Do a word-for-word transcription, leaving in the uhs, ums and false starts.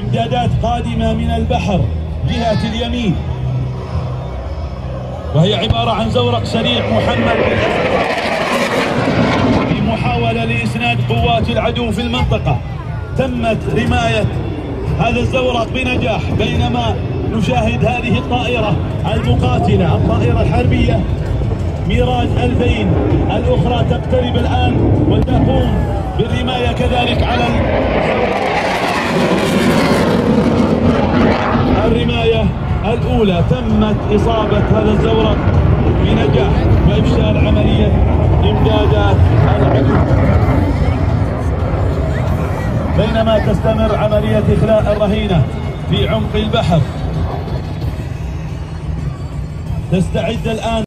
إمدادات قادمة من البحر جهة اليمين، وهي عبارة عن زورق سريع محمد في محاولة لإسناد قوات العدو في المنطقة. تمت رماية هذا الزورق بنجاح، بينما نشاهد هذه الطائرة المقاتلة، الطائرة الحربية ميراج ألفين الأخرى تقترب الآن وتقوم بالرماية كذلك على الرماية الأولى. تمت إصابة هذا الزورق بنجاح وإفشال عملية إمدادات العدو، بينما تستمر عملية إخلاء الرهينة في عمق البحر. تستعد الآن